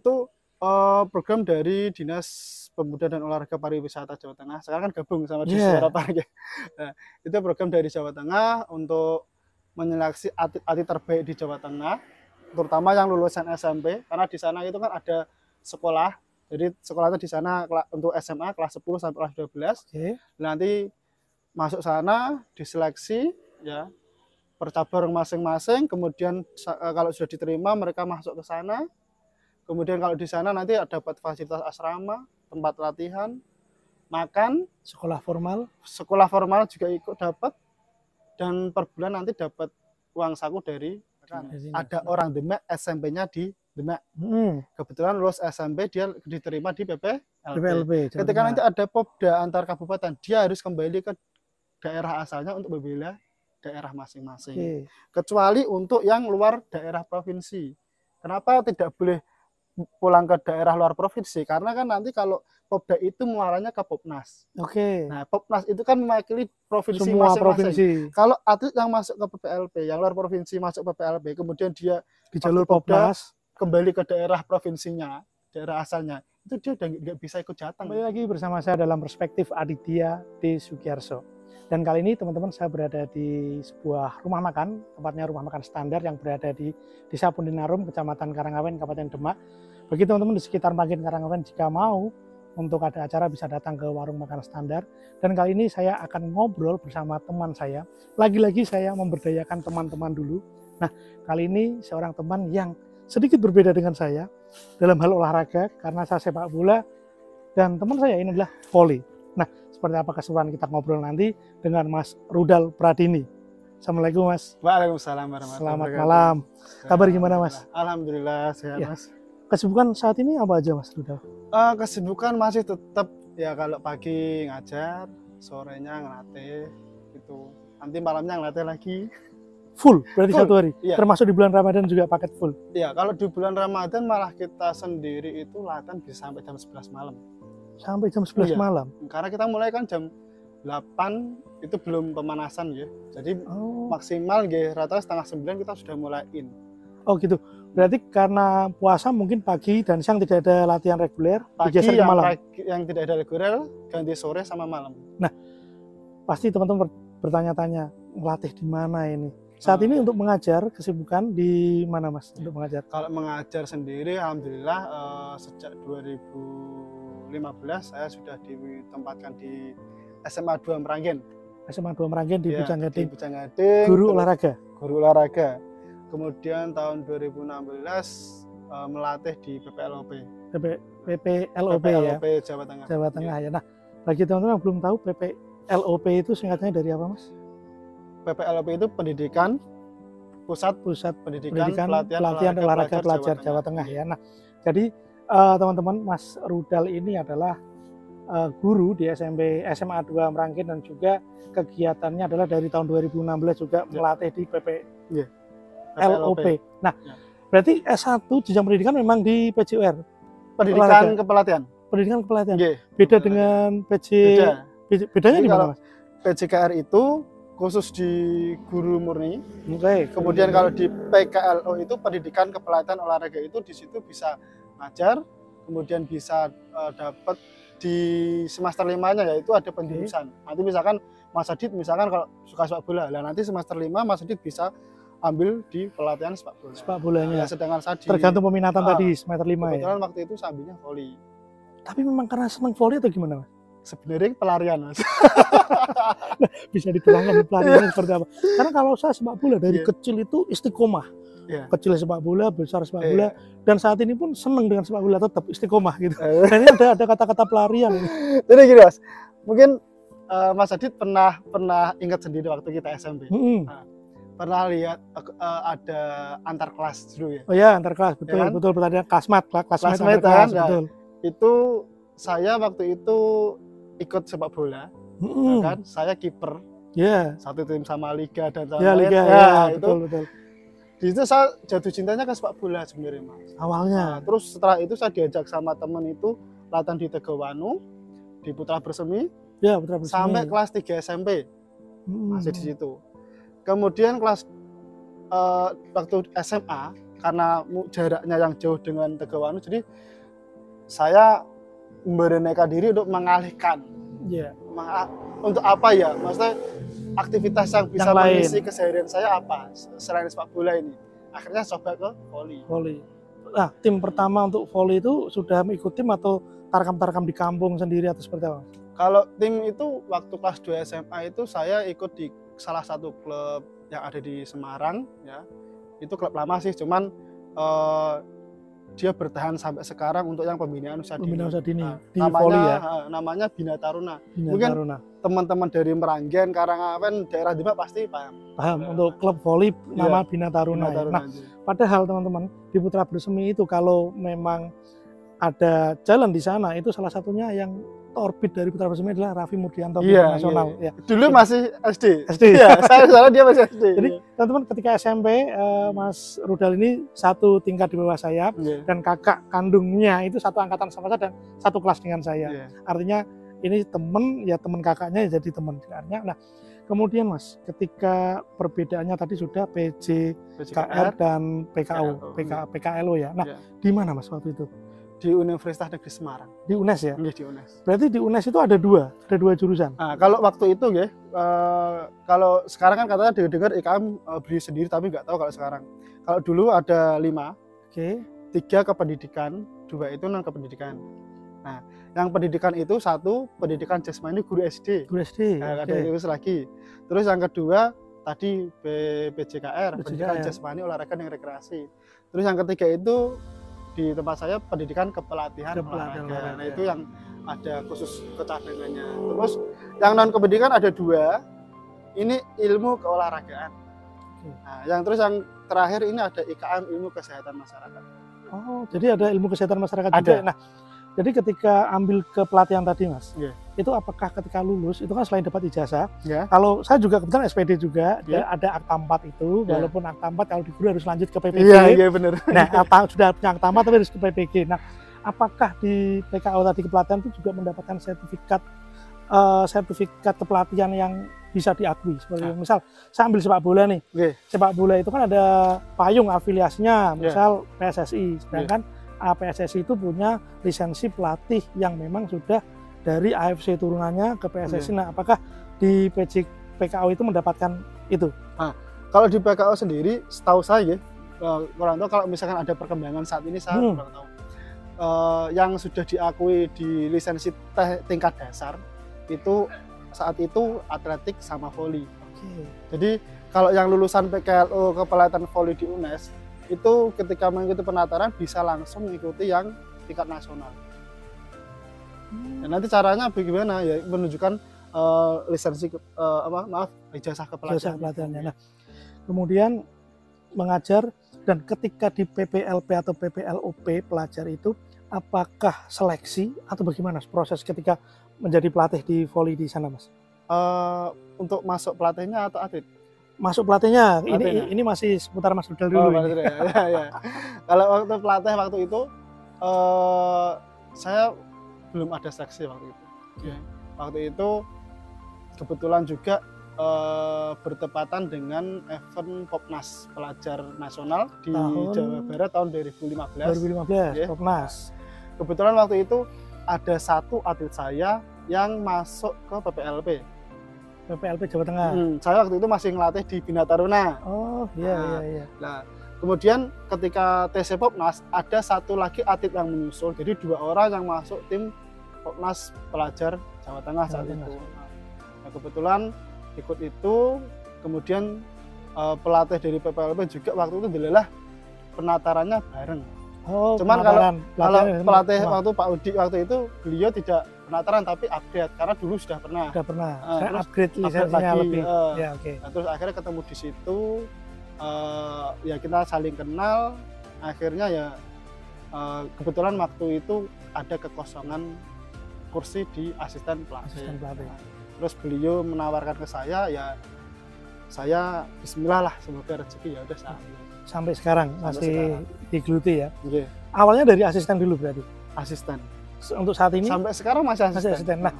itu program dari Dinas Pemuda dan Olahraga Pariwisata Jawa Tengah. Sekarang kan gabung sama Disporapar. Nah, itu program dari Jawa Tengah untuk menyeleksi atlet terbaik di Jawa Tengah, terutama yang lulusan SMP, karena di sana itu kan ada sekolah. Jadi sekolahnya di sana untuk SMA kelas 10 sampai kelas 12. Okay. Nanti masuk sana diseleksi ya per cabang masing-masing. Kemudian kalau sudah diterima mereka masuk ke sana. Kemudian kalau di sana nanti dapat fasilitas asrama, tempat latihan, makan, sekolah formal. Sekolah formal juga ikut dapat, dan per bulan nanti dapat uang saku dari ada orang Demak, SMP-nya di Demak. Kebetulan lulus SMP dia diterima di PPLP. Ketika nanti ada Popda antar kabupaten, dia harus kembali ke daerah asalnya untuk membela daerah masing-masing. Okay. Kecuali untuk yang luar daerah provinsi. Kenapa tidak boleh pulang ke daerah luar provinsi? Karena kan nanti kalau Popda itu muaranya ke Popnas. Oke. Okay. Nah, Popnas itu kan mewakili provinsi masing-masing. Kalau atlet yang masuk ke PPLP, yang luar provinsi masuk PPLP, kemudian dia di jalur Popnas kembali ke daerah provinsinya, daerah asalnya, itu dia udah nggak bisa ikut jateng. Kembali lagi bersama saya dalam Perspektif Aditya D. Sugiarso. Dan kali ini teman-teman saya berada di sebuah rumah makan, tempatnya rumah makan standar yang berada di Desa Pundinarum, Kecamatan Karangawen, Kabupaten Demak. Bagi teman-teman di sekitar Mranggen Karangawen, jika mau untuk ada acara bisa datang ke warung makan standar. Dan kali ini saya akan ngobrol bersama teman saya. Lagi-lagi saya memberdayakan teman-teman dulu. Nah, kali ini seorang teman yang sedikit berbeda dengan saya dalam hal olahraga, karena saya sepak bola dan teman saya ini adalah voli. Nah, seperti apa keseruan kita ngobrol nanti dengan Mas Rudal Pradini. Assalamualaikum, Mas. Waalaikumsalam warahmatullahi wabarakatuh. Selamat malam. Kabar gimana, Mas? Alhamdulillah sehat, ya. Mas. Kesibukan saat ini apa aja, Mas Rudal? Kesibukan masih tetap ya, kalau pagi ngajar, sorenya ngelatih gitu. Nanti malamnya ngelatih lagi. Full berarti full. Satu hari, iya. Termasuk di bulan Ramadan juga paket full. Iya, kalau di bulan Ramadan malah kita sendiri itu latihan bisa sampai jam 11 malam. Sampai jam 11 iya. Malam? Karena kita mulai kan jam 8 itu belum pemanasan ya. Jadi maksimal ya, rata-rata setengah 9 kita sudah mulaiin. Oh gitu, berarti karena puasa mungkin pagi dan siang tidak ada latihan reguler. Pagi yang, malam. Yang tidak ada reguler, ganti sore sama malam. Nah, pasti teman-teman bertanya-tanya, ngelatih di mana ini? Saat ini untuk mengajar, kesibukan di mana, Mas? Untuk mengajar? Kalau mengajar sendiri, alhamdulillah sejak 2015 saya sudah ditempatkan di SMA 2 Merangin. SMA 2 Merangin di Pucang Gading. Guru olahraga. Guru olahraga. Kemudian tahun 2016 melatih di PPLOP. PPLOP ya. PPLOP Jawa Tengah. Jawa Tengah ya. Nah, bagi teman-teman yang belum tahu PPLOP itu singkatannya dari apa, Mas? PPLP itu pendidikan pusat pendidikan pelatihan olahraga pelajar Jawa Tengah ya. Nah, jadi teman-teman, Mas Rudal ini adalah guru di SMA 2 Mranggen, dan juga kegiatannya adalah dari tahun 2016 juga melatih di PPLOP. Nah, berarti S1 jenjang pendidikan memang di PJKR. Pendidikan kepelatihan. Pendidikan kepelatihan. Beda dengan bedanya di mana, Mas? PJKR itu khusus di guru murni. Okay. Kemudian kalau di PKLO itu pendidikan kepelatihan olahraga, itu di situ bisa ngajar, kemudian bisa dapat di semester limanya, yaitu ada penjurusan. Nanti misalkan Mas Adit misalkan kalau suka sepak bola, lah nanti semester 5 Mas Adit bisa ambil di pelatihan sepak bola. Sepak bolanya. Nah, sedangkan saya tergantung peminatan tadi semester 5 ya. Kebetulan waktu itu sambilnya voli. Tapi memang karena senang voli atau gimana, Mas? Sebenarnya pelarian, Mas. Nah, bisa diterangkan pelarian seperti apa? Karena kalau saya sepak bola dari kecil itu istiqomah. Kecil sepak bola, besar sepak bola, dan saat ini pun seneng dengan sepak bola, tetap istiqomah gitu. Nah, ini ada kata-kata pelarian. Jadi gini, Mas, mungkin Mas Adit pernah ingat sendiri waktu kita SMP. Nah, pernah lihat ada antar kelas dulu ya? Oh ya, antar kelas, betul, kan? Betul, pertandingan klasmat antar kelas, betul. Itu saya waktu itu ikut sepak bola, kan? Saya kiper, satu tim sama liga dan sama lain. Itu betul. Di situ saya jatuh cintanya ke sepak bola sebenarnya, Mas. Awalnya. Nah, terus setelah itu saya diajak sama temen itu latihan di Tegowanu, di Putra Bersemi, sampai kelas 3 SMP masih di situ. Kemudian kelas waktu SMA karena jaraknya yang jauh dengan Tegowanu, jadi saya memberanikan diri untuk mengalihkan. Iya. Untuk apa ya? Maksudnya aktivitas yang bisa mengisi keseharian saya apa? Selain sepak bola ini. Akhirnya coba ke voli. Voli. Nah, tim pertama untuk voli itu sudah ikut tim atau tarkam-tarkam di kampung sendiri atau seperti apa? Kalau tim itu waktu kelas 2 SMA itu saya ikut di salah satu klub yang ada di Semarang ya. Itu klub lama sih, cuman dia bertahan sampai sekarang untuk yang pembinaan usia dini. Nah, di namanya, ya? Namanya Bina Taruna. Bina mungkin teman-teman dari Mranggen, Karangawen, daerah Demak pasti paham. Paham untuk klub voli nama Bina Taruna. Bina Taruna. Nah, padahal teman-teman di Putra Bersemi itu kalau memang ada jalan di sana, itu salah satunya yang orbit dari Putra Bersemi adalah Raffi Murdianto nasional. Iya. Ya. Dulu masih SD. Ya, saya salah dia masih SD. Jadi teman-teman ketika SMP Mas Rudal ini satu tingkat di bawah saya dan kakak kandungnya itu satu angkatan sama saya dan satu kelas dengan saya. Yeah. Artinya ini teman ya teman kakaknya jadi teman kakaknya. Nah, kemudian Mas, ketika perbedaannya tadi sudah PJKR dan PKO, PKLO ya. Nah, di mana Mas waktu itu? Di Universitas Negeri Semarang. Di UNES ya? Iya, di UNES. Berarti di UNES itu ada dua jurusan? Nah, kalau waktu itu ya, kalau sekarang kan katanya dengar IKM beli sendiri, tapi nggak tahu kalau sekarang. Kalau dulu ada 5, tiga kependidikan, 2 itu non-kependidikan. Nah, yang pendidikan itu 1, pendidikan jasmani guru SD. Guru SD, nah, ada itu lagi. Terus yang kedua, tadi PJKR, pendidikan jasmani, olahraga dan rekreasi. Terus yang ketiga itu, di tempat saya pendidikan kepelatihan olahraga. Nah, itu yang ada khusus kecadangannya. Terus yang non kependidikan ada 2. Ini ilmu keolahragaan. Nah, yang terus yang terakhir ini ada IKM ilmu kesehatan masyarakat. Oh, jadi ada ilmu kesehatan masyarakat ada. Juga. Nah, jadi ketika ambil kepelatihan tadi, Mas. Yeah. Itu apakah ketika lulus itu kan selain dapat ijazah, kalau saya juga kebetulan SPD juga ada akta 4 itu, walaupun akta 4 kalau di guru harus lanjut ke PPG. Iya, iya benar. Nah, sudah punya akta 4 tapi harus ke PPG. Nah, apakah di PKO tadi kepelatihan itu juga mendapatkan sertifikat sertifikat kepelatihan yang bisa diakui? Seperti misal saya ambil sepak bola nih. Sepak bola itu kan ada payung afiliasinya, misal PSSI. Sedangkan APSSI itu punya lisensi pelatih yang memang sudah dari AFC turunannya ke PSSI. Nah, apakah di PKO itu mendapatkan itu? Nah, kalau di PKO sendiri, setahu saya, kurang tahu kalau misalkan ada perkembangan saat ini saya kurang tahu. Yang sudah diakui di lisensi tingkat dasar itu saat itu atletik sama voli. Jadi kalau yang lulusan PKLO kepelatihan voli di UNES itu ketika mengikuti penataran bisa langsung mengikuti yang tingkat nasional. Dan nanti caranya bagaimana ya menunjukkan lisensi ijazah kepelatihannya. Nah, kemudian mengajar dan ketika di PPLP atau PPLOP pelajar itu apakah seleksi atau bagaimana proses ketika menjadi pelatih di voli di sana, Mas? Untuk masuk pelatihnya atau atlet? Masuk pelatihnya. Ini masih seputar Mas Rudal dulu. Kalau waktu pelatih waktu itu saya belum ada seleksi waktu itu. Waktu itu kebetulan juga bertepatan dengan event Popnas pelajar nasional di Jawa Barat tahun 2015. Popnas. Kebetulan waktu itu ada satu atlet saya yang masuk ke PPLP Jawa Tengah. Saya waktu itu masih ngelatih di Bina Taruna. Nah, kemudian ketika TC Popnas ada satu lagi atlet yang menyusul. Jadi 2 orang yang masuk tim Popnas pelajar Jawa Tengah saat itu. Nah, kebetulan ikut itu, kemudian pelatih dari PPLP juga waktu itu adalah penatarannya bareng. Cuman kalau pelatih waktu Pak Udi waktu itu beliau tidak penataran tapi upgrade karena dulu sudah pernah. Terus upgrade lisensinya lebih. Nah, terus akhirnya ketemu di situ, ya kita saling kenal. Akhirnya ya kebetulan waktu itu ada kekosongan kursi di asisten pelatih. Terus beliau menawarkan ke saya, ya saya Bismillah lah semoga rezeki ya udah sampai sekarang masih digeluti ya. Awalnya dari asisten dulu berarti. Asisten. Untuk saat ini sampai sekarang masih asisten. Nah,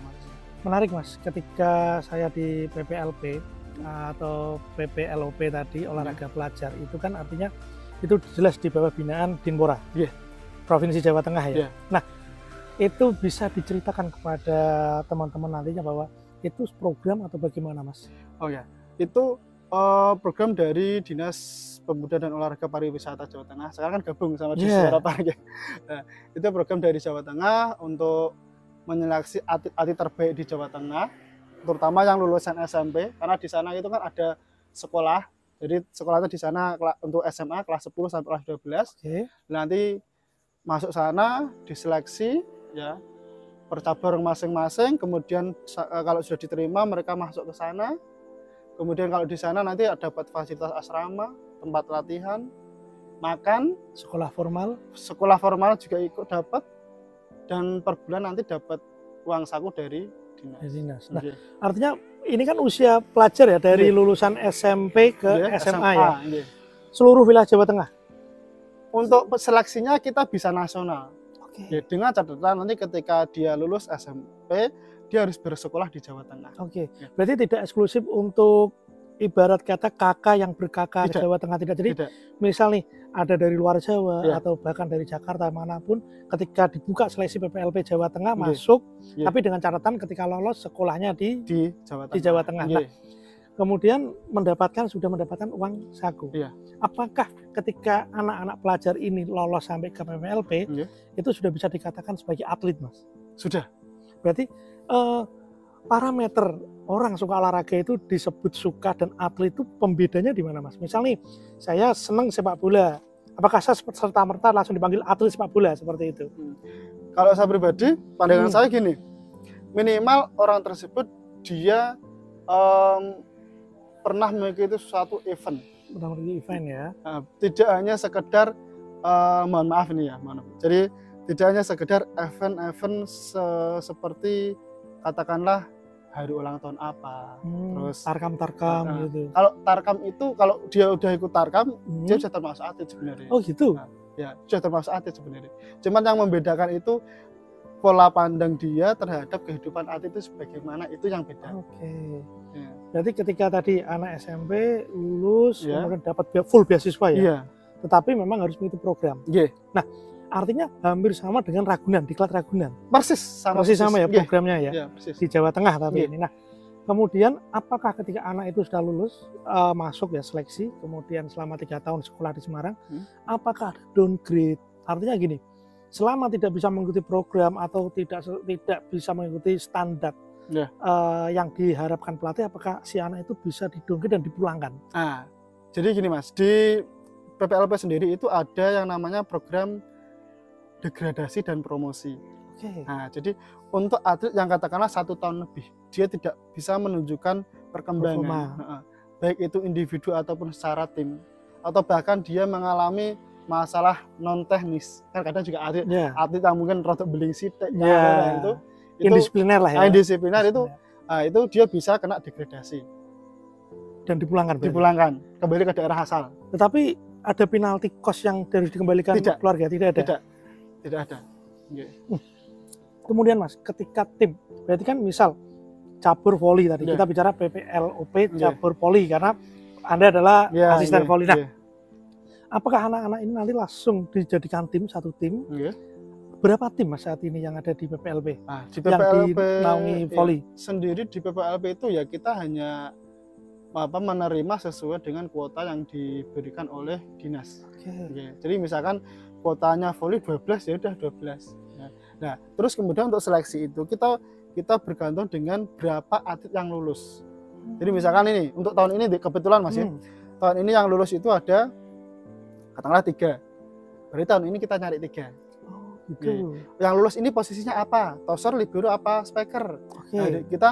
menarik Mas, ketika saya di PPLP atau PPLOP tadi olahraga pelajar itu kan artinya itu jelas di bawah binaan Dinpora, Provinsi Jawa Tengah ya. Nah, itu bisa diceritakan kepada teman-teman nantinya bahwa itu program atau bagaimana, Mas? Oh ya, itu program dari Dinas Pemuda dan Olahraga Pariwisata Jawa Tengah. Sekarang kan gabung sama Disporapar ya. Nah, itu program dari Jawa Tengah untuk menyeleksi atlet terbaik di Jawa Tengah, terutama yang lulusan SMP, karena di sana itu kan ada sekolah. Jadi sekolahnya di sana untuk SMA kelas 10 sampai kelas 12. Nanti masuk sana diseleksi ya per cabang masing-masing. Kemudian kalau sudah diterima mereka masuk ke sana. Kemudian kalau di sana nanti dapat fasilitas asrama, tempat latihan, makan, sekolah formal. Sekolah formal juga ikut dapat, dan per bulan nanti dapat uang saku dari dinas. Nah, artinya ini kan usia pelajar ya, dari lulusan SMP ke SMA ya. Seluruh wilayah Jawa Tengah. Untuk seleksinya kita bisa nasional. Ya, dengan catatan nanti ketika dia lulus SMP, dia harus bersekolah di Jawa Tengah. Berarti tidak eksklusif untuk ibarat kata kakak yang berkakak Jawa Tengah, tidak. Jadi misal nih ada dari luar Jawa atau bahkan dari Jakarta manapun, ketika dibuka seleksi PPLP Jawa Tengah masuk, tapi dengan catatan ketika lolos sekolahnya di Jawa Tengah. Nah, kemudian sudah mendapatkan uang saku. Apakah ketika anak-anak pelajar ini lolos sampai ke PPLP itu sudah bisa dikatakan sebagai atlet, Mas? Sudah. Berarti parameter orang suka olahraga itu disebut suka dan atlet itu pembedanya di mana, Mas? Misal nih, saya senang sepak bola. Apakah saya serta-merta langsung dipanggil atlet sepak bola seperti itu? Kalau saya pribadi, pandangan saya gini. Minimal orang tersebut dia pernah mengikuti suatu event. Pernah mengikuti event ya. Tidak hanya sekedar Jadi tidak hanya sekedar event-event seperti katakanlah hari ulang tahun apa, terus tarkam gitu. Kalau tarkam itu, kalau dia udah ikut tarkam, dia sudah termasuk atlet sebenarnya. Nah, ya, sudah termasuk atlet sebenarnya. Cuman yang membedakan itu pola pandang dia terhadap kehidupan atlet itu sebagaimana, itu yang beda. Ya. Berarti ketika tadi anak SMP lulus, kemudian dapat full beasiswa ya. Tetapi memang harus mengikuti program. Nah, artinya hampir sama dengan Ragunan, Diklat Ragunan. Persis sama ya programnya ya, di Jawa Tengah tapi ini. Nah, kemudian apakah ketika anak itu sudah lulus, masuk ya seleksi, kemudian selama 3 tahun sekolah di Semarang, apakah downgrade? Artinya gini, selama tidak bisa mengikuti program atau tidak bisa mengikuti standar yang diharapkan pelatih, apakah si anak itu bisa di-downgrade dan dipulangkan? Jadi gini, Mas, di PPLP sendiri itu ada yang namanya program degradasi dan promosi. Nah, jadi untuk atlet yang katakanlah 1 tahun lebih, dia tidak bisa menunjukkan perkembangan, baik itu individu ataupun secara tim, atau bahkan dia mengalami masalah non teknis. Kan kadang juga atlet yang mungkin rotok beling sitik, itu indisipliner lah ya. Indisipliner itu, itu dia bisa kena degradasi dan dipulangkan. Dipulangkan kembali ke daerah asal. Tetapi ada penalti cost yang harus dikembalikan ke keluarga, tidak ada. Tidak ada. Kemudian, Mas, ketika tim, berarti kan misal cabur voli tadi, kita bicara PPLOP cabur voli karena Anda adalah asisten voli. Nah, apakah anak-anak ini nanti langsung dijadikan tim, satu tim? Berapa tim, Mas, saat ini yang ada di PPLP? Di PPLP yang dinaungi voli sendiri, di PPLP itu ya kita hanya menerima sesuai dengan kuota yang diberikan oleh dinas. Jadi misalkan kuotanya voli 12, ya udah 12. Nah, terus kemudian untuk seleksi itu kita bergantung dengan berapa atlet yang lulus. Jadi misalkan ini untuk tahun ini kebetulan, Mas, tahun ini yang lulus itu ada katakanlah 3. Berarti tahun ini kita nyari 3. Yang lulus ini posisinya apa? Toser, libero, apa spiker? Nah, kita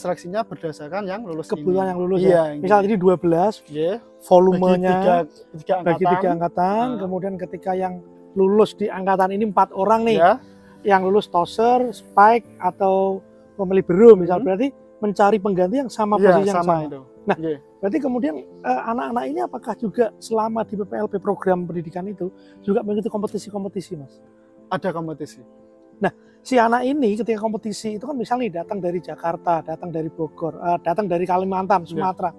seleksinya berdasarkan yang lulus. Kebetulan yang lulus ya. Misal ini 12, volumenya bagi 3 angkatan. Kemudian ketika yang lulus di angkatan ini 4 orang nih, yang lulus toser, spike atau libero misal, berarti mencari pengganti yang sama posisi yang sama. Itu. Nah, berarti kemudian anak-anak ini apakah juga selama di PPLP program pendidikan itu juga mengikuti kompetisi-kompetisi, Mas? Ada kompetisi. Nah, si anak ini ketika kompetisi itu kan misalnya datang dari Jakarta, datang dari Bogor, datang dari Kalimantan, Sumatera.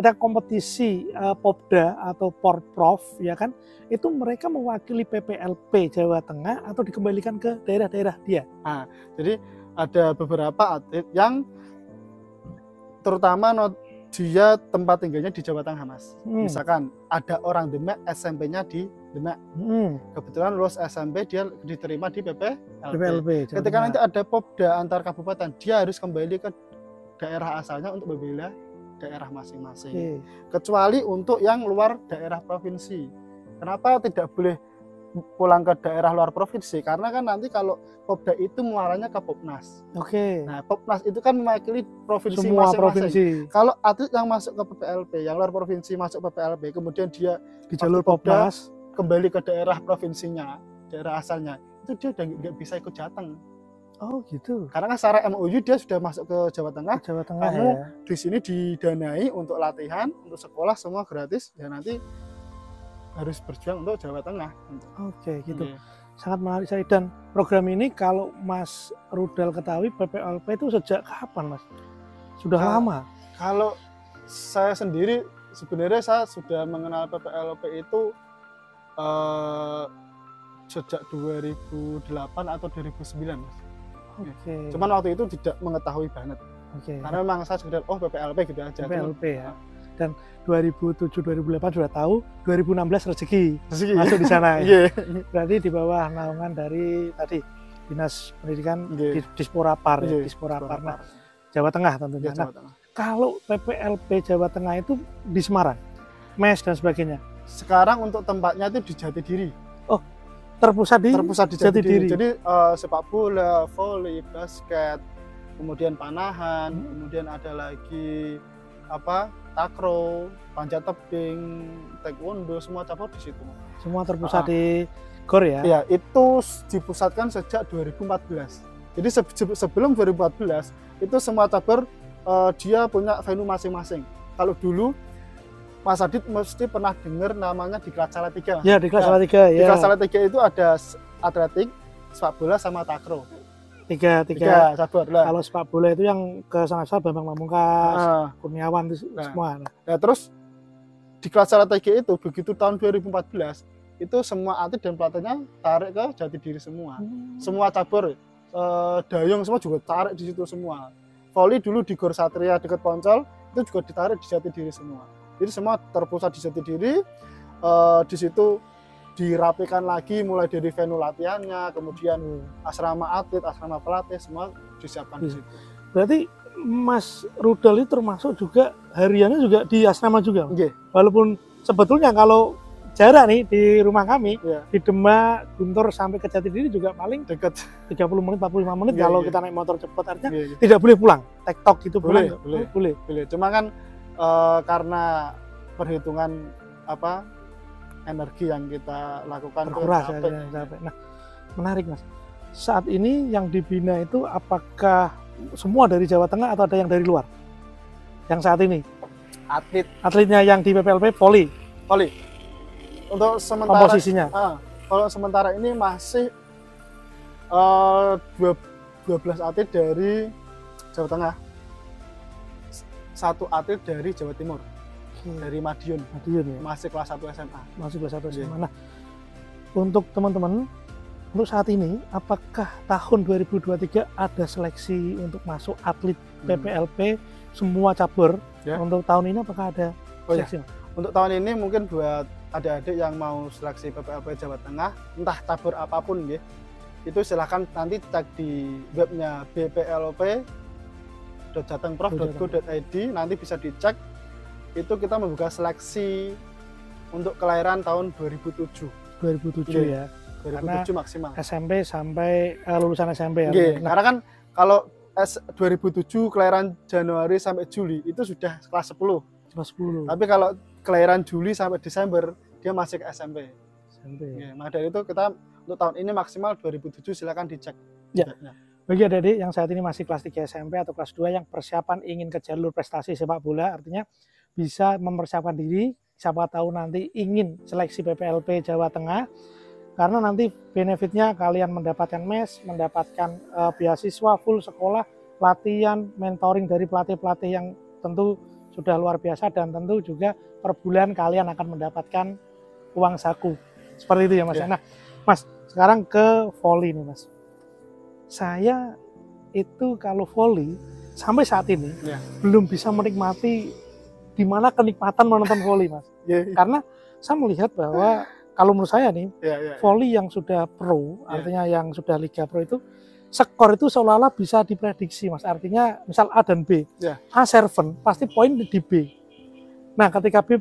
ketika kompetisi Popda atau Porprov ya kan, itu mereka mewakili PPLP Jawa Tengah atau dikembalikan ke daerah-daerah dia. Nah, jadi ada beberapa atlet yang terutama dia tempat tinggalnya di Jawa Tengah, Mas. Misalkan ada orang Demak, SMP-nya di Demak. Kebetulan lulus SMP dia diterima di PPLP. Ketika nanti ada Popda antar kabupaten, dia harus kembali ke daerah asalnya untuk membela daerah masing-masing. Kecuali untuk yang luar daerah provinsi. Kenapa tidak boleh pulang ke daerah luar provinsi? Karena kan nanti kalau Popda itu muaranya ke Popnas. Nah, Popnas itu kan mewakili provinsi masing-masing. Kalau atlet yang masuk ke PPLP, yang luar provinsi masuk PPLP, kemudian dia di jalur Popnas kembali ke daerah provinsinya, daerah asalnya, itu dia udah nggak bisa ikut Jateng. Oh gitu. Karena kan secara MOU dia sudah masuk ke Jawa Tengah. Jawa Tengah kamu ya. Di sini didanai untuk latihan, untuk sekolah semua gratis, dan nanti harus berjuang untuk Jawa Tengah. Gitu. Sangat menarik sekali. Dan program ini kalau Mas Rudal ketahui, PPLP itu sejak kapan, Mas? Sudah lama? Kalau saya sendiri, sebenarnya saya sudah mengenal PPLP itu sejak 2008 atau 2009, Mas. Cuman waktu itu tidak mengetahui banget. Karena memang saya sekedar PPLP gitu aja. PPLP ya. Dan 2007-2008 sudah tahu, 2016 rezeki masuk di sana. Berarti di bawah naungan dari tadi Dinas Pendidikan Disporapar, Disporapar Jawa Tengah tentunya. Jawa Tengah. Kalau PPLP Jawa Tengah itu di Semarang, MES dan sebagainya. Sekarang untuk tempatnya itu di Jatidiri. Terpusat di Jatidiri. Jadi sepak bola, voli, basket, kemudian panahan, kemudian ada lagi takraw, panjat tebing, taekwondo, semua cabur di situ. Semua terpusat di GOR ya? Iya, itu dipusatkan sejak 2014. Jadi sebelum 2014 itu semua cabur dia punya venue masing-masing. Kalau dulu Mas Adit mesti pernah dengar namanya diklat Salatiga. Iya, diklat Salatiga. Ya. Diklat Salatiga itu ada atletik, sepak bola, sama takraw. Tiga cabur. Kalau sepak bola itu yang ke sana-sana Bambang Pamungkas, Kurniawan itu semua. Nah, terus di kelas strategi itu begitu tahun 2014 itu semua atlet dan pelatihnya tarik ke Jatidiri semua. Semua cabur, dayung semua juga tarik di situ semua. Voli dulu di Gor Satria dekat Poncol itu juga ditarik di Jatidiri semua. Jadi semua terpusat di Jatidiri. Di situ dirapikan lagi mulai dari venue latihannya, kemudian asrama atlet, asrama pelatih, semua disiapkan di situ. Berarti Mas Rudal itu termasuk juga hariannya juga di asrama juga? Walaupun sebetulnya kalau jarak nih di rumah kami, di Demak, Guntur sampai ke Jatidiri juga paling dekat 30 menit, 45 menit kalau kita naik motor cepat, artinya tidak boleh pulang, tek-tok gitu boleh, pulang? Boleh. Cuma kan karena perhitungan energi yang kita lakukan terkuras ya, capek. Nah, menarik Mas. Saat ini yang dibina itu apakah semua dari Jawa Tengah atau ada yang dari luar? Yang saat ini atletnya yang di PPLP voli. Untuk sementara komposisinya. Kalau sementara ini masih 12 atlet dari Jawa Tengah. 1 atlet dari Jawa Timur. Dari Madiun ya? Masih kelas 1 SMA. Nah, untuk teman-teman, untuk saat ini, apakah tahun 2023 ada seleksi untuk masuk atlet PPLP semua cabur? Untuk tahun ini apakah ada seleksi? Untuk tahun ini mungkin buat adik-adik yang mau seleksi PPLP Jawa Tengah, entah cabur apapun ya, itu silahkan nanti cek di webnya bplop.jatengprof.go.id, nanti bisa dicek. Itu kita membuka seleksi untuk kelahiran tahun 2007. 2007 ya. 2007 maksimal. SMP sampai lulusan SMP ya. Karena kan kalau 2007 kelahiran Januari sampai Juli itu sudah kelas 10. Kelas 10. Tapi kalau kelahiran Juli sampai Desember dia masih ke SMP. Maka dari itu kita untuk tahun ini maksimal 2007, silakan dicek. Bagi adik-adik yang saat ini masih kelas 3 SMP atau kelas 2 yang persiapan ingin ke jalur prestasi sepak bola, artinya bisa mempersiapkan diri, siapa tahu nanti ingin seleksi PPLP Jawa Tengah, karena nanti benefitnya kalian mendapatkan MES, mendapatkan beasiswa full sekolah, latihan, mentoring dari pelatih-pelatih yang tentu sudah luar biasa dan tentu juga per bulan kalian akan mendapatkan uang saku. Seperti itu ya Mas. Ya. Nah Mas, sekarang ke volley nih Mas. Saya itu kalau volley sampai saat ini ya, belum bisa menikmati di mana kenikmatan menonton volley Mas. Ya, ya. Karena saya melihat bahwa kalau menurut saya nih, volley yang sudah pro, artinya yang sudah liga pro itu, skor itu seolah-olah bisa diprediksi Mas. Artinya misal A dan B, A serven pasti poin di B. Nah ketika B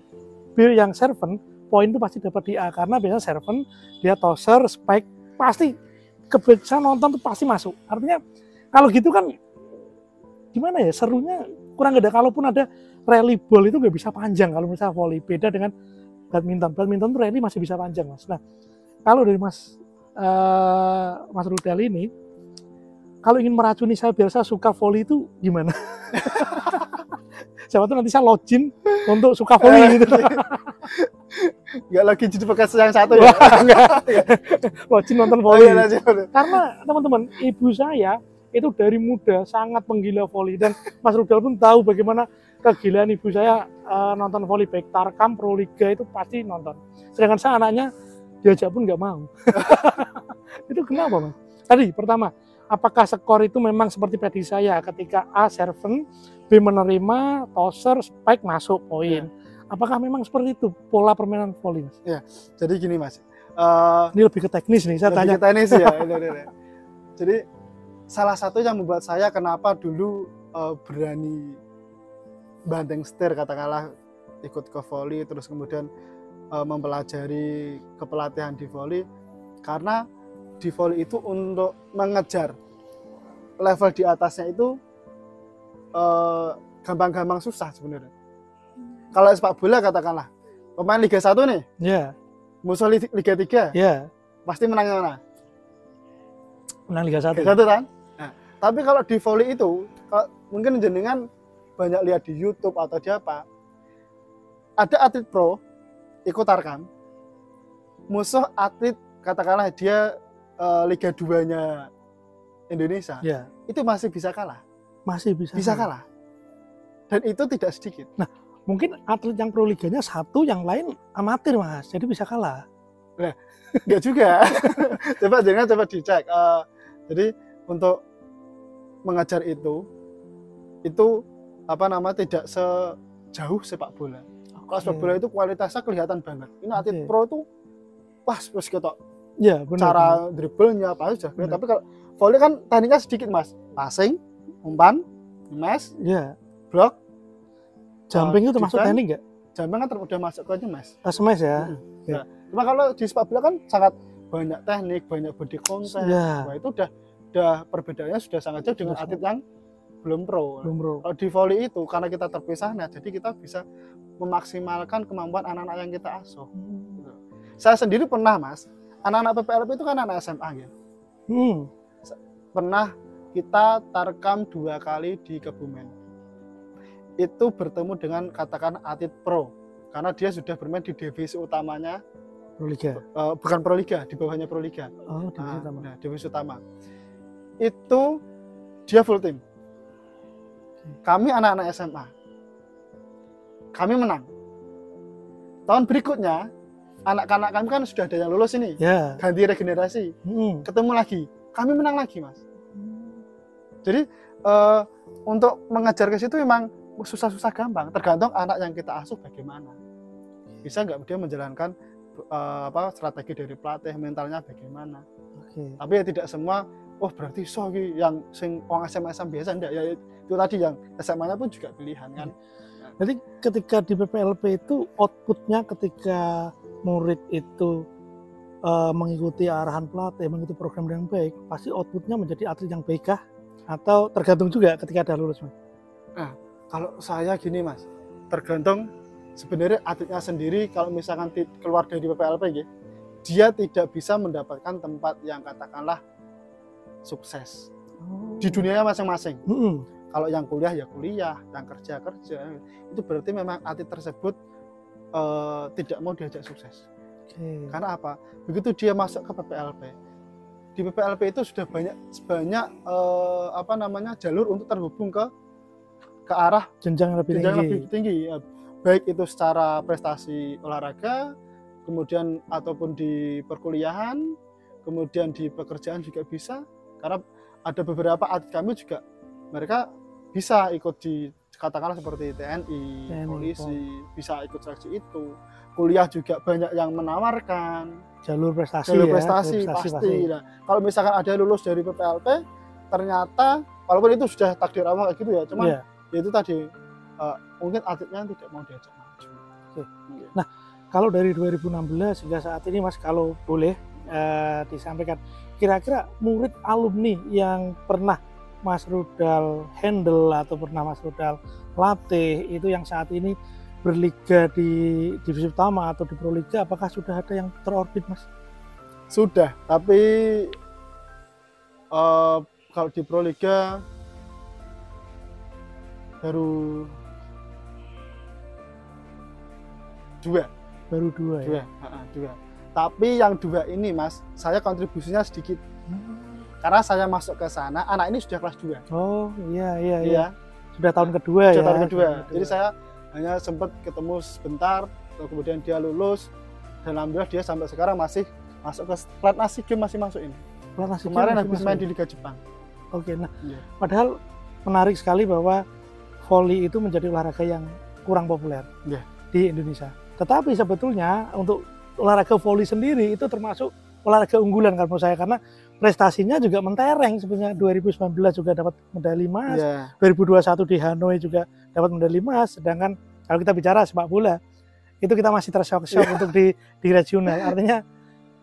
yang serven, poin itu pasti dapat di A. Karena biasanya serven, dia tosser, spike, pasti kebiasaan nonton itu pasti masuk. Artinya kalau gitu kan gimana ya, serunya kurang ada. Kalaupun ada rally ball itu nggak bisa panjang kalau misalnya volley. Beda dengan badminton. Badminton itu rally masih bisa panjang Mas. Nah kalau dari Mas Rudal ini, kalau ingin meracuni saya biar saya suka volley itu gimana? Siapa tuh nanti saya login untuk suka volley gitu. Enggak lagi jadi bekas yang satu ya? Login nonton volley. Oh, iya, karena teman-teman, ibu saya itu dari muda sangat penggila volley. Dan Mas Rudal pun tahu bagaimana kegilaan ibu saya nonton volley. Baik Tarkam, Proliga itu pasti nonton. Sedangkan saya anaknya diajak pun nggak mau. Itu kenapa Mas? Tadi pertama, apakah skor itu memang seperti prediksi saya ketika A serven, B menerima, tosser, spike masuk poin. Ya. Apakah memang seperti itu pola permainan volley? Ya, jadi gini Mas. Ini lebih ke teknis nih saya tanya. Lebih ke teknis ya. Jadi salah satu yang membuat saya kenapa dulu berani banteng setir katakanlah ikut ke volley terus kemudian mempelajari kepelatihan di volley, karena di volley itu untuk mengejar level di atasnya itu gampang-gampang susah sebenarnya. Kalau sepak bola katakanlah pemain Liga 1 nih, musuh Liga 3, pasti menangnya mana? Menang Liga 1. Liga 1 kan? Nah, tapi kalau di volley itu, kalau mungkin jenengan banyak lihat di YouTube atau di apa, ada atlet pro ikut tarkam, musuh atlet katakanlah dia Liga 2-nya Indonesia, itu masih bisa kalah. Masih bisa kalah. Dan itu tidak sedikit. Nah, mungkin atlet yang proliganya satu, yang lain amatir Mas, jadi bisa kalah. Nah, enggak juga. coba dicek. Jadi untuk mengajar itu apa nama tidak sejauh sepak bola. Kalau sepak bola itu kualitasnya kelihatan banget. Ini atlet pro itu wah, terus ketok. Ya, benar, cara dribblenya apa aja. Tapi kalau volley kan tekniknya sedikit Mas, passing, umpan, smash, blok, jumping itu termasuk teknik nggak? Jumping kan udah masuk ke smash. Smash ya. Nah, cuma kalau di sepak bola kan sangat banyak teknik, banyak body contact. Wah, itu udah perbedaannya sudah sangat jauh dengan atlet yang belum pro. Kalau di volley itu karena kita terpisah, nah jadi kita bisa memaksimalkan kemampuan anak-anak yang kita asuh. Saya sendiri pernah Mas. Anak-anak PPLP itu kan anak SMA gitu. Pernah kita tarkam 2 kali di Kebumen. Itu bertemu dengan katakan atlet pro, karena dia sudah bermain di divisi utamanya Proliga. Bukan Proliga, di bawahnya Proliga. Oh, divisi utama. Nah, divisi utama. Itu dia full team. Kami anak-anak SMA. Kami menang. Tahun berikutnya anak-anak kami kan sudah ada yang lulus ini, ganti regenerasi, ketemu lagi, kami menang lagi Mas. Jadi untuk mengejar ke situ memang susah-susah gampang, tergantung anak yang kita asuh bagaimana. Bisa nggak dia menjalankan strategi dari pelatih, mentalnya bagaimana. Tapi ya tidak semua, berarti yang orang SMA biasa, enggak, ya itu tadi yang SMA-nya pun juga pilihan kan. Jadi ketika di PPLP itu outputnya ketika murid itu mengikuti arahan pelatih, mengikuti program yang baik, pasti outputnya menjadi atlet yang baik kah? Atau tergantung juga ketika ada lulus Mas? Nah, kalau saya gini Mas, tergantung sebenarnya atletnya sendiri. Kalau misalkan keluar dari PPLP gitu, dia tidak bisa mendapatkan tempat yang katakanlah sukses di dunianya masing-masing. Kalau yang kuliah ya kuliah, yang kerja, itu berarti memang atlet tersebut tidak mau diajak sukses. Karena apa? Begitu dia masuk ke PPLP, di PPLP itu sudah banyak jalur untuk terhubung ke ke arah jenjang lebih tinggi. Baik itu secara prestasi olahraga, kemudian ataupun di perkuliahan, kemudian di pekerjaan juga bisa. Karena ada beberapa atlet kami juga mereka bisa ikut di katakanlah seperti TNI, polisi, bisa ikut seleksi itu. Kuliah juga banyak yang menawarkan jalur prestasi. Jalur prestasi pasti. Nah, kalau misalkan ada lulus dari PPLP, ternyata walaupun itu sudah takdir awal kayak gitu ya, cuman itu tadi mungkin atletnya tidak mau diajak maju. Nah, kalau dari 2016 hingga saat ini, Mas, kalau boleh disampaikan, kira-kira murid alumni yang pernah Mas Rudal handle atau pernah Mas Rudal latih itu yang saat ini berliga di divisi utama atau di Proliga, apakah sudah ada yang terorbit, Mas? Sudah, tapi kalau di Proliga baru dua. Tapi yang dua ini, Mas, saya kontribusinya sedikit. Karena saya masuk ke sana, anak ini sudah kelas 2. Oh, iya. Sudah tahun kedua. Sudah tahun kedua. Jadi saya hanya sempat ketemu sebentar, kemudian dia lulus, dan alhamdulillah dia sampai sekarang masih masuk ke Platnas Game, masih masuk ini. Platnas Game kemarin habis main di Liga Jepang. Oke, nah. Yeah. Padahal menarik sekali bahwa voli itu menjadi olahraga yang kurang populer di Indonesia. Tetapi sebetulnya untuk olahraga voli sendiri itu termasuk olahraga unggulan kalau menurut saya, karena prestasinya juga mentereng sebenarnya. 2019 juga dapat medali emas, 2021 di Hanoi juga dapat medali emas, sedangkan kalau kita bicara sepak bola itu kita masih tersyok-syok untuk di regional.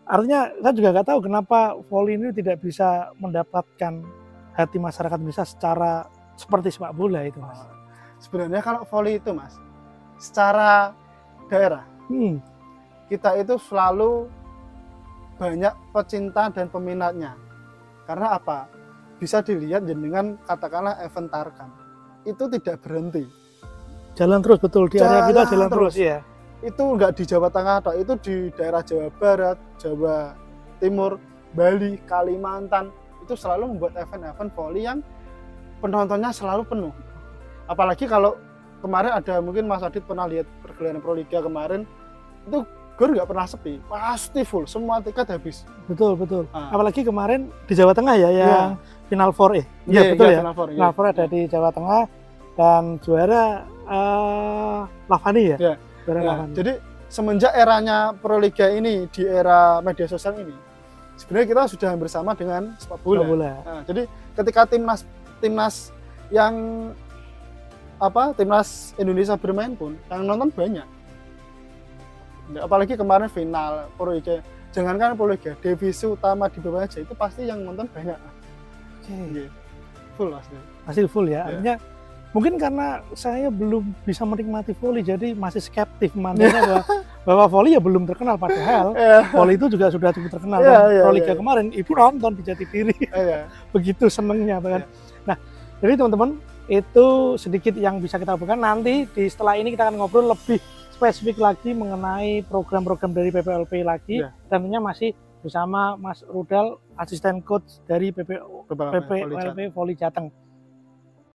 Artinya saya juga nggak tahu kenapa voli ini tidak bisa mendapatkan hati masyarakat Indonesia secara seperti sepak bola itu, Mas. Sebenarnya kalau voli itu, Mas, secara daerah kita itu selalu banyak pecinta dan peminatnya. Karena apa? Bisa dilihat dengan katakanlah event Tarkam. Itu tidak berhenti. Jalan terus, betul. Di area kita jalan terus. Ya. Itu enggak di Jawa Tengah, itu di daerah Jawa Barat, Jawa Timur, Bali, Kalimantan. Itu selalu membuat event-event voli yang penontonnya selalu penuh. Apalagi kalau kemarin ada, mungkin Mas Adit pernah lihat pergelaran Proliga kemarin, itu gor nggak pernah sepi, pasti full, semua tiket habis. Betul. Apalagi kemarin di Jawa Tengah ya, yang Final Four Final Four ada di Jawa Tengah, dan juara Lavani ya. Lavani. Jadi semenjak eranya Proliga ini, di era media sosial ini, sebenarnya kita sudah bersama dengan sepak bola. Nah, jadi ketika timnas yang timnas Indonesia bermain pun yang nonton banyak. Apalagi kemarin final Proliga, jangankan Proliga, divisi utama di bawah aja itu pasti yang nonton banyak. Full full ya. Artinya mungkin karena saya belum bisa menikmati voli, jadi masih skeptis mandanya bahwa voli ya belum terkenal, padahal voli itu juga sudah cukup terkenal. Proliga kemarin ibu nonton di Jatidiri, begitu senengnya bahkan. Nah, jadi teman-teman, itu sedikit yang bisa kita lakukan. Nanti setelah ini kita akan ngobrol lebih spesifik lagi mengenai program-program dari PPLP lagi, tentunya masih bersama Mas Rudal, asisten coach dari PPLP Voli Jateng.